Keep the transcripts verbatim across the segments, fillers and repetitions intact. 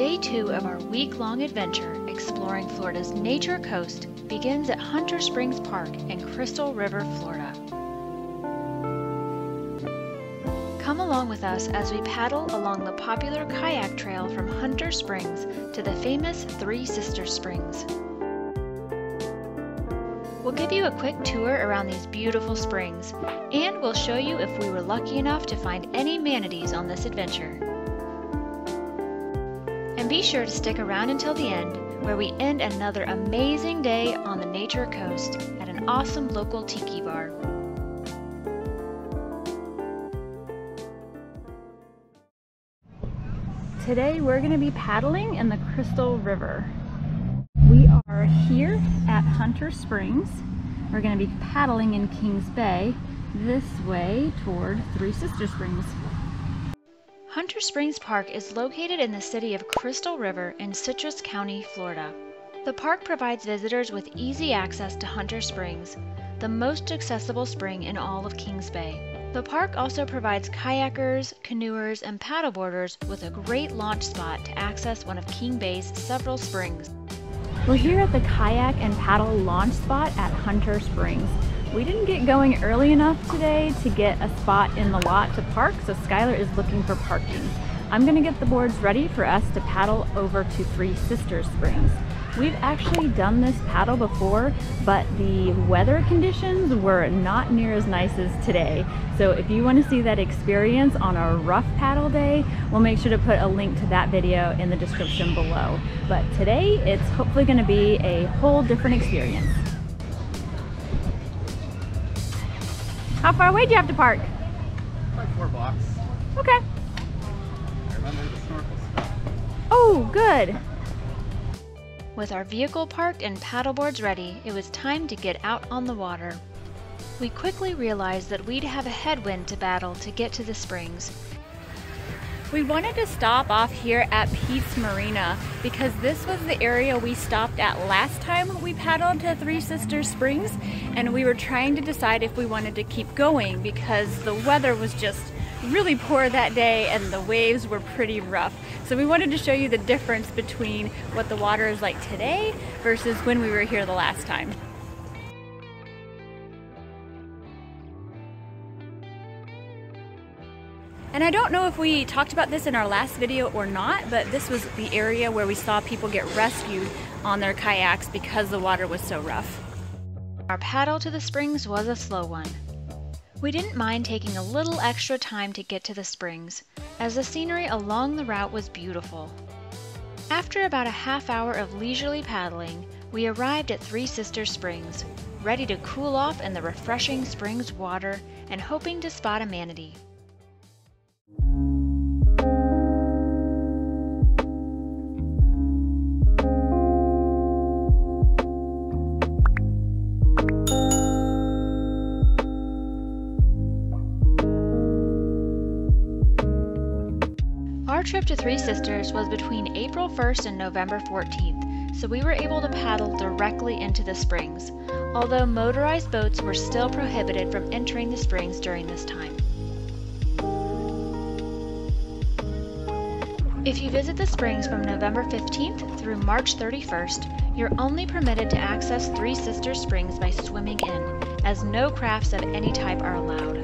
Day two of our week-long adventure exploring Florida's Nature Coast begins at Hunter Springs Park in Crystal River, Florida. Come along with us as we paddle along the popular kayak trail from Hunter Springs to the famous Three Sisters Springs. We'll give you a quick tour around these beautiful springs, and we'll show you if we were lucky enough to find any manatees on this adventure. And be sure to stick around until the end, where we end another amazing day on the Nature Coast at an awesome local tiki bar. Today we're going to be paddling in the Crystal River. We are here at Hunter Springs. We're going to be paddling in Kings Bay this way toward Three Sisters Springs. Hunter Springs Park is located in the city of Crystal River in Citrus County, Florida. The park provides visitors with easy access to Hunter Springs, the most accessible spring in all of Kings Bay. The park also provides kayakers, canoers, and paddleboarders with a great launch spot to access one of Kings Bay's several springs. We're here at the kayak and paddle launch spot at Hunter Springs. We didn't get going early enough today to get a spot in the lot to park, so Skylar is looking for parking. I'm gonna get the boards ready for us to paddle over to Three Sisters Springs. We've actually done this paddle before, but the weather conditions were not near as nice as today. So if you want to see that experience on a rough paddle day, we'll make sure to put a link to that video in the description below. But today, it's hopefully going to be a whole different experience. How far away do you have to park? Like four blocks. Okay. I remember the snorkel stuff. Oh, good. With our vehicle parked and paddleboards ready, it was time to get out on the water. We quickly realized that we'd have a headwind to battle to get to the springs. We wanted to stop off here at Peace Marina because this was the area we stopped at last time we paddled to Three Sisters Springs, and we were trying to decide if we wanted to keep going because the weather was just really poor that day and the waves were pretty rough. So we wanted to show you the difference between what the water is like today versus when we were here the last time. And I don't know if we talked about this in our last video or not, but this was the area where we saw people get rescued on their kayaks because the water was so rough. Our paddle to the springs was a slow one. We didn't mind taking a little extra time to get to the springs, as the scenery along the route was beautiful. After about a half hour of leisurely paddling, we arrived at Three Sisters Springs, ready to cool off in the refreshing springs water and hoping to spot a manatee. Our trip to Three Sisters was between April first and November fourteenth, so we were able to paddle directly into the springs, although motorized boats were still prohibited from entering the springs during this time. If you visit the springs from November fifteenth through March thirty-first, you're only permitted to access Three Sisters Springs by swimming in, as no crafts of any type are allowed.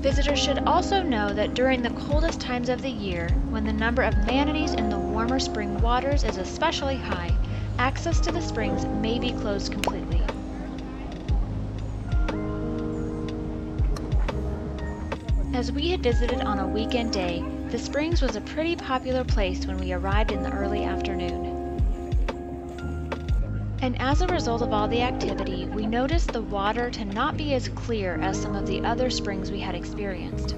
Visitors should also know that during the coldest times of the year, when the number of manatees in the warmer spring waters is especially high, access to the springs may be closed completely. As we had visited on a weekend day, the springs was a pretty popular place when we arrived in the early afternoon. And as a result of all the activity, we noticed the water to not be as clear as some of the other springs we had experienced.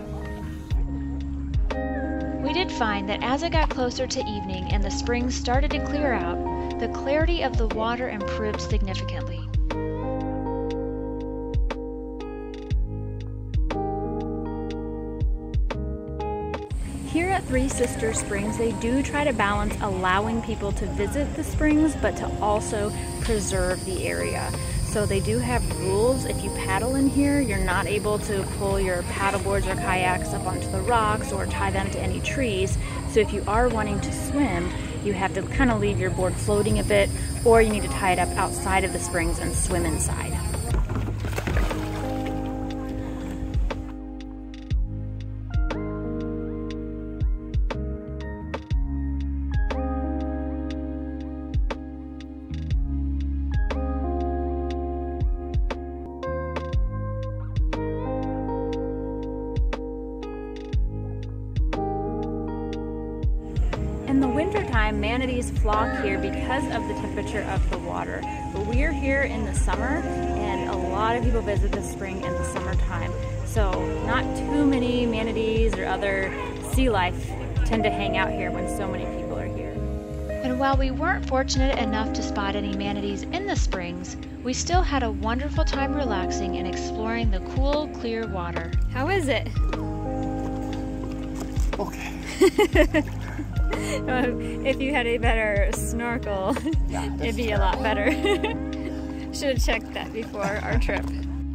We did find that as it got closer to evening and the springs started to clear out, the clarity of the water improved significantly. Here at Three Sisters Springs, they do try to balance allowing people to visit the springs, but to also preserve the area. So they do have rules. If you paddle in here, you're not able to pull your paddle boards or kayaks up onto the rocks or tie them to any trees. So if you are wanting to swim, you have to kind of leave your board floating a bit, or you need to tie it up outside of the springs and swim inside. In the wintertime, manatees flock here because of the temperature of the water. But we are here in the summer, and a lot of people visit the spring in the summertime. So not too many manatees or other sea life tend to hang out here when so many people are here. And while we weren't fortunate enough to spot any manatees in the springs, we still had a wonderful time relaxing and exploring the cool, clear water. How is it? Okay. If you had a better snorkel, yeah, it'd be a lot better. Should have checked that before our trip.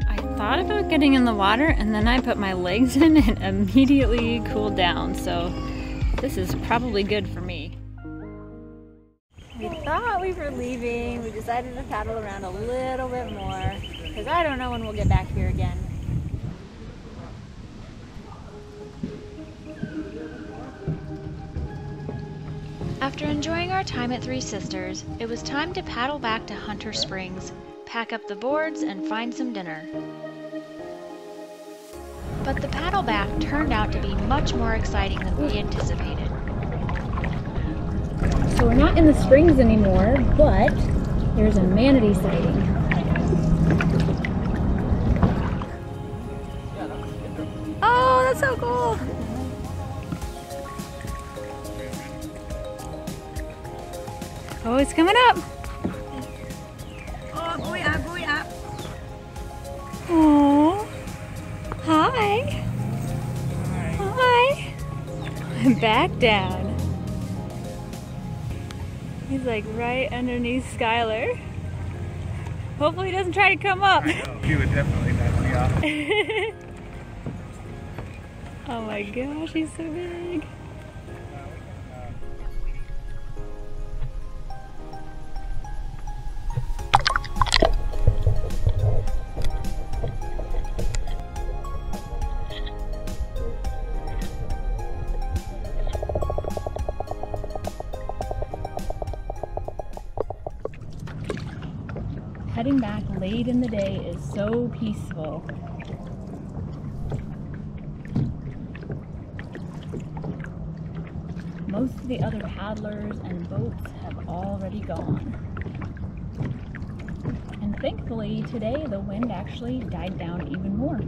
I thought about getting in the water, and then I put my legs in and immediately cooled down, so this is probably good for me. We thought we were leaving. We decided to paddle around a little bit more, because I don't know when we'll get back here again. After enjoying our time at Three Sisters, it was time to paddle back to Hunter Springs, pack up the boards, and find some dinner. But the paddle back turned out to be much more exciting than we anticipated. So we're not in the springs anymore, but there's a manatee sighting. Oh, that's so cool! Oh, it's coming up. Oh, buoy up, buoy up. Oh, hi. Hi. Hi. Back down. He's like right underneath Skylar. Hopefully he doesn't try to come up. I know. He would definitely knock me off. Oh my gosh, he's so big. Heading back late in the day is so peaceful. Most of the other paddlers and boats have already gone. And thankfully today the wind actually died down even more.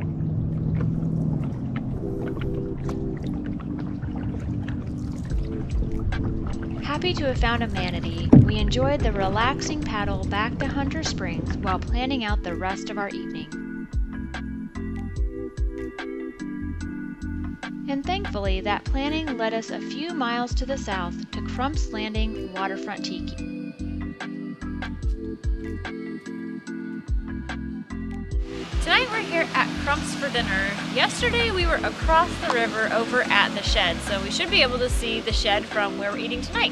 Happy to have found a manatee, we enjoyed the relaxing paddle back to Hunter Springs while planning out the rest of our evening. And thankfully, that planning led us a few miles to the south to Crump's Landing Waterfront Tiki. Tonight we're here at Crump's for dinner. Yesterday we were across the river over at the shed, so we should be able to see the shed from where we're eating tonight.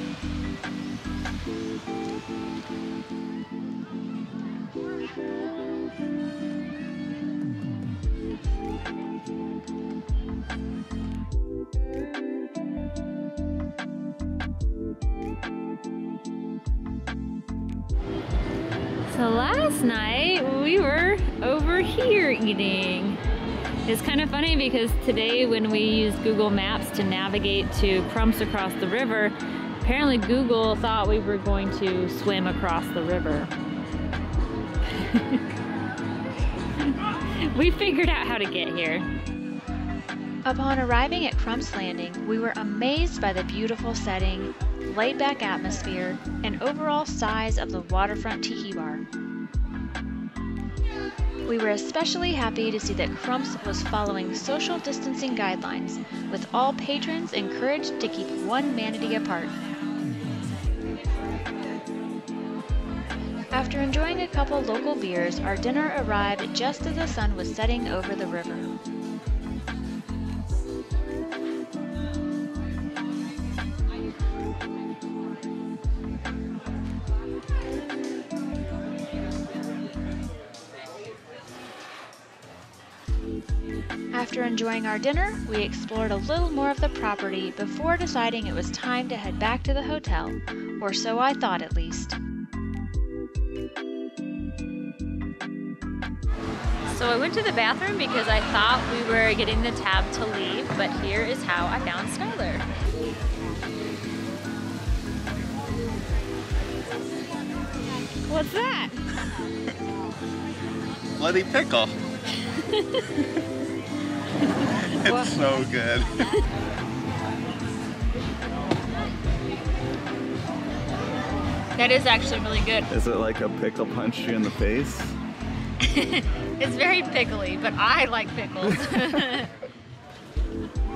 So last night we were over here eating. It's kind of funny because today when we used Google Maps to navigate to Crump's across the river, apparently Google thought we were going to swim across the river. We figured out how to get here. Upon arriving at Crump's Landing, we were amazed by the beautiful setting, laid-back atmosphere, and overall size of the waterfront tiki bar. We were especially happy to see that Crump's was following social distancing guidelines, with all patrons encouraged to keep one manatee apart. After enjoying a couple local beers, our dinner arrived just as the sun was setting over the river. After enjoying our dinner, we explored a little more of the property before deciding it was time to head back to the hotel, or so I thought at least. So I went to the bathroom because I thought we were getting the tab to leave, but here is how I found Skylar. What's that? Bloody pickle. It's so good. That is actually really good. Is it like a pickle punched you in the face? It's very pickly, but I like pickles.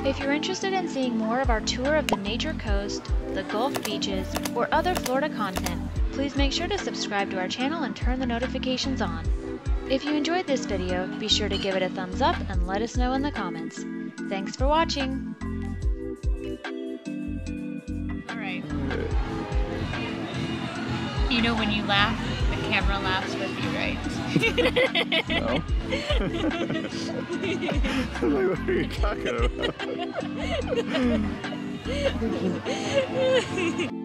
If you're interested in seeing more of our tour of the Nature Coast, the Gulf beaches, or other Florida content, please make sure to subscribe to our channel and turn the notifications on. If you enjoyed this video, be sure to give it a thumbs up and let us know in the comments. Thanks for watching! Alright. You know when you laugh, the camera laughs with you, right? No. What are you talking about?